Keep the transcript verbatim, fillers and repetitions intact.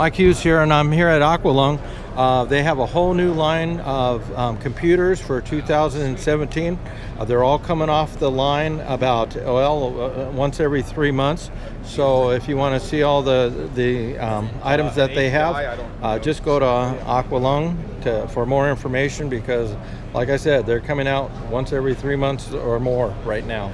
Mike Hughes here, and I'm here at Aqualung. Uh, they have a whole new line of um, computers for two thousand seventeen. Uh, they're all coming off the line about, well, uh, once every three months. So if you want to see all the, the um, items that they have, uh, just go to Aqualung to, for more information, because like I said, they're coming out once every three months or more right now.